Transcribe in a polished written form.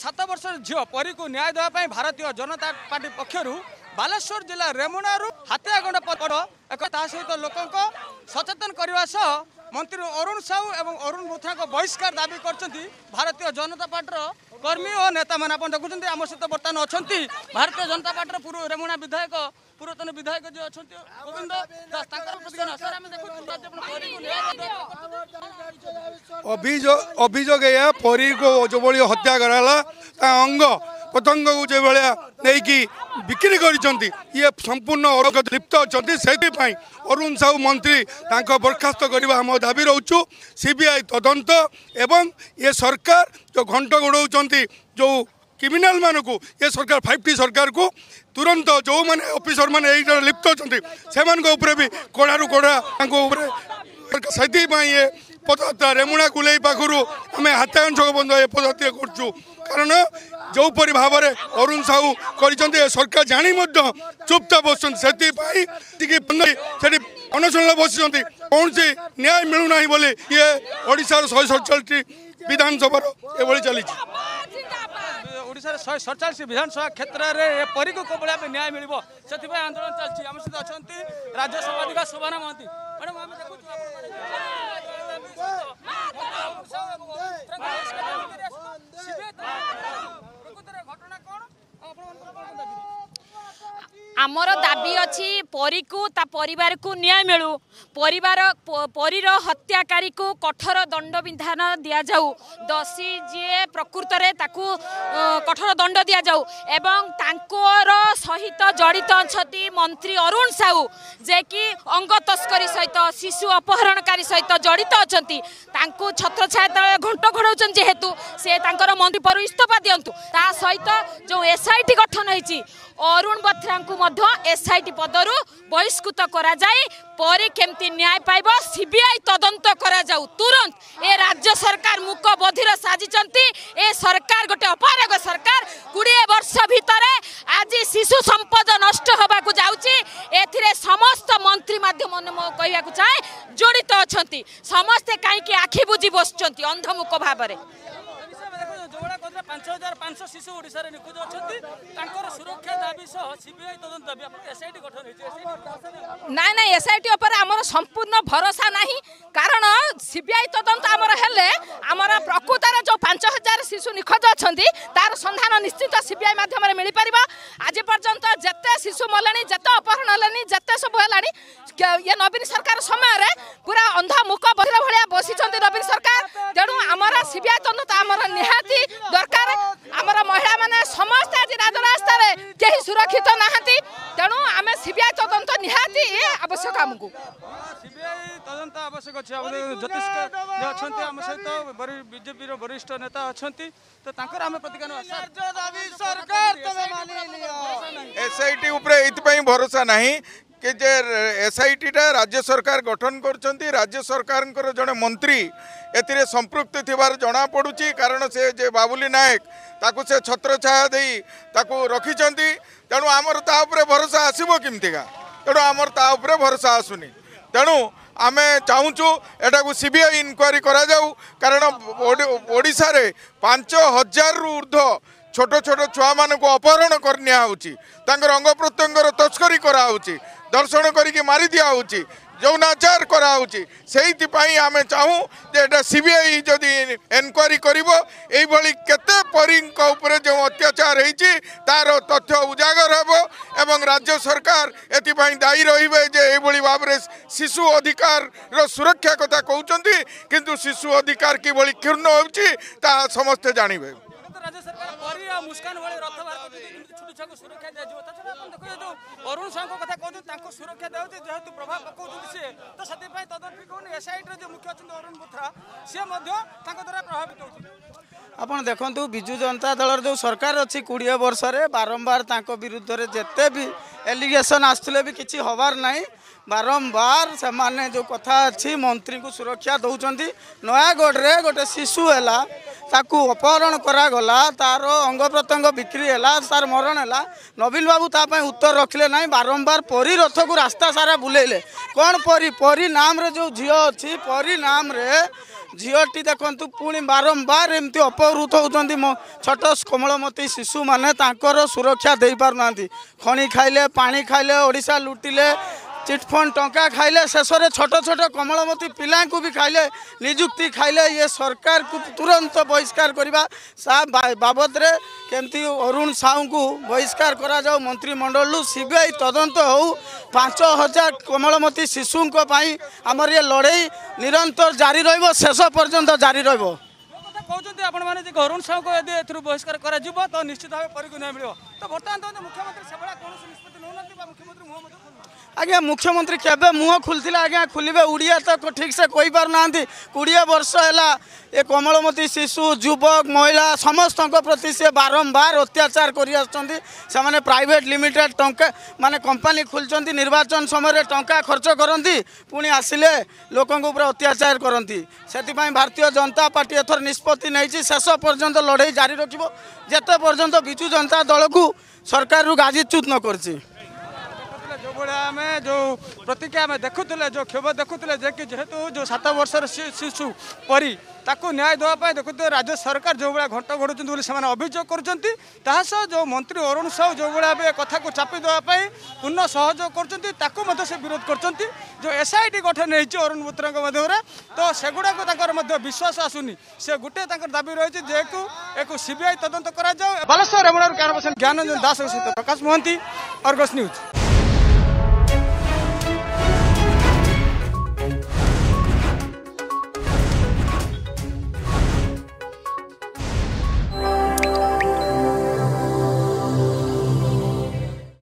7 वर्ष झील परी को न्याय देवाई भारतीय जनता पार्टी पक्षर बालेश्वर जिला रेमुणा हाथियागंड पड़ एक सहित लोक सचेतन करने सह मंत्री अरुण साहू एवं अरुण मुथ्रा बहिष्कार दावी कर भारतीय जनता पार्टी कर्मी और नेता मैंने आप देखुं आम सहित बर्तमान अच्छा भारतीय जनता पार्टी पूर्व रेमुणा विधायक पूर्वतन विधायक जी अच्छा अभियोग परी को जो भाई हत्या कराला अंग पतंग को जो भाया नहीं बिक्री करते ये संपूर्ण अरगत लिप्त अच्छा से अरुण साहू मंत्री बर्खास्त करने आम दाबी रोचु सीबीआई तदंत एवं ये सरकार जो घंट घोड़ाऊँ जो क्रिमिनाल मानक ये सरकार 5T सरकार को तुरंत जो मैंने ऑफिसर मैंने लिप्त अच्छा से भी कड़ारू कड़ा से ये पदयात्रा रेमुणा गुले पाखु आम हाथागंज छक बंद ये पदयात्रा करुँ कारण जोपरी भाव अरुण साहू कर सरकार जाणी चुपता बसुँ से अनशन बस कौन सी न्याय मिलूना बोली ये ओडिशा 147 विधानसभा चली 147 विधानसभा क्षेत्र में परी को कभी आम न्याय मिल से आंदोलन चलती आम सहित अच्छा राज्य सभाधिका शोभना महांती मैडम आम आमर दाबी अच्छी परी को ता परिवार को न्याय मिलू परिवार परीर हत्याकारी को कठोर दंड विधान दिया जाऊ दोषी जी प्रकृत रे ताकू कठोर दंड दिया जाऊ एवं तांकोर सहित जड़ित अंछती मंत्री अरुण साहू जे कि अंग तस्करी सहित शिशु अपहरणकारी सहित जड़ित अंछती तांको छत्रछाया घंट घोड़ौछन जेहेतु से तांकर मंत्री पर इस्तफा दियंतु ता सहित जो एसआईटी गठन होईची अरुण बथ्रा एसआईटी पदर बहिष्कृत करा जाई परी केमती न्याय पाइब सीबीआई तदंत करा जाऊ तुरंत ए राज्य सरकार मुक बधिर साजिचंती ए सरकार गोटे अपराग सरकार 20 वर्ष भितर आज शिशु संपद नष्ट होबा को जाउची एथिरे समस्त मंत्री माध्यम कहवा को चाहे जोड़ित अच्छा समस्ते कहीं आखि बुझी बसुंच अंधमुक भाव में 5500 शिशु ओडिशा रे निखोज अछंती तांकर सुरक्षा दाबी सह सीबीआई तदंत दाबी आपण एसआईटी गठन हेछि ना ना एसआईटी ऊपर हमर संपूर्ण भरोसा नाही कारण सीबीआई तदंत हमर हेले हमर प्रकृत रे जो 5000 शिशु निखोज अछंती तार संधान निश्चित सीबीआई माध्यम रे मिलि परिबा आज पर्यंत जत्ते शिशु मलणी जत्ते अपहरण हलनी जत्ते सब हलानी ये नवीन सरकार समय रे पूरा अंधा मुख बहिर भलिया बसिछंती नवीन सरकार तेनु हमर सीबीआई तदंत हमर निहाती दरकार आमर महिला माने समस्त आज राजरास्ता रे केही सुरक्षित नाहंती तेनु आमे सीबीआई तदंत निहाती आवश्यक हमकु सीबीआई तदंत आवश्यक अछि ज्योतिष जे अछंती हम सहित बीजेपी रो वरिष्ठ नेता अछंती त तांकर आमे प्रतिगान राज्य दाबी सरकार तमे मानि लियो एसआईटी ऊपर एत पई भरोसा नाही के जे एसआईटी टा राज्य सरकार गठन करछंती राज्य सरकार को जने मंत्री एतिरे संपृक्त थिबार जना पडुची कारण से जे बाबुली नायक ताकू से छत्रछाया देई ताकू रखिचंती तेणु आमर ता उपरे भरोसा आसीबो किमतिका तेणु आमर ता उपरे भरोसा आसुनी तेणु आमे चाहूचु एटा को सीबीआई इन्क्वायरी करा जाऊ कारण ओडिसा रे 5000 रु ऊर्ध्व छोट छोट छुआ मान को अपहरण कर अंग प्रत्यंगर तस्करी कराऊँगी दर्शन करके मारी दियाऊँगी यौनाचार कराऊँगी से आम चाहूँ जो सीबीआई जदि एनक्वारी करते जो अत्याचार होती तार तथ्य उजागर होब राज्य सरकार एपाई दायी रे जे ये भाव में शिशु अधिकार रो सुरक्षा कथा कहते किंतु शिशु अधिकार किभली क्षीर्ण हो समस्ते जानवे राज्य सरकार परी आ मुस्कान वाले रथ बार को छोटी छाको सुरक्षा दे जो त छना देखो जो अरुण साहू को कथा कहू ताको सुरक्षा देउ जेहेतु प्रभाव पकौ से तो सती पई तदर्फी कोन एसआईटी रे जो मुख्य अछन अरुण मुथ्रा से मध्य ताको द्वारा प्रभावित होउ आपण देखंतु बिजू जनता दल रो जो सरकार अछि 20 वर्ष रे बारंबार ताको विरुद्ध रे जत्ते भी एलिगेशन आस्तले भी किछि होबार नाही बारंबार से माने जो कथा अछि मंत्री को सुरक्षा दउचंती नयागढ़ रे गोटे शिशु हला ताकू अपहरण करागला तार अंग प्रत्यंग बिक्री है तार मरण है नवीन बाबू ताप उत्तर रखिले ना बारंबार परी रथ को रास्ता सारा बुलेले कौन परी परी नाम रे जो झील अच्छी परी नाम रे झीटी देखु पुणी बारंबार एमती अपहृत होती छोट कोमलमती शिशु मैंने सुरक्षा दे पार ना खणी खाइले पानी खाइले ओडिशा लुटिले चिटफंड टंका खाइले शेष में छोट छोट कोमलमती पिला भी खाइले निजुक्ति खाइले ये सरकार को तुरंत बहिष्कार करवा बाबद केमती अरुण साहू को बहिष्कार करा जाओ मंत्रिमंडल सीबीआई तदंत हो 5000 कोमलमती शिशुं आमर ये लड़ाई निरंतर जारी रहिबो शेष पर्यंत जारी रहिबो कहते हैं अरुण साहू को यदि एथु बहिष्कार कर तो निश्चित भाव परिक न्याय मिल तो बर्तमान तो मुख्यमंत्री से बड़ा कौन निष्पत्ति ना मुख्यमंत्री मुह आज्ञा मुख्यमंत्री केबे मुह खुल्ला आज्ञा खुलिबे उड़िया तो ठीक से कही पार ना 20 वर्ष है ये कोमलमती शिशु युवक महिला समस्त प्रति से बारंबार अत्याचार कर प्राइवेट लिमिटेड टंका माने कंपनी खोलते निर्वाचन समय टंका खर्च करती पुणी आसिले लोक अत्याचार करती से भारतीय जनता पार्टी एथर निष्पत्ति नहीं शेष पर्यंत लड़ाई जारी रखिबो जेते पर्यंत बिजू जनता दल को सरकार रु गाजीच्युत न करछि जो प्रतिक्रिया में देखुले जो क्षोभ देखुले जेहेतु जो 7 वर्ष शिशु परी ताकू न्याय देवाई देखुए राज्य सरकार जो भाया घंट घोड़ुँच से अभियोग कर जो मंत्री अरुण साहू जो भाया कथा को चापी देवाई पूर्ण सहयोग कर से विरोध कर जो एसआईटी गठन होती अरुण मित्रों मध्य तो सेगुड़ा विश्वास आसुनी से गोटे दाबी रही जेकु एक सीबीआई तदंत कर बालेश्वर रेमुणा ज्ञानरंजन दास सहित प्रकाश महांती आर्गस न्यूज।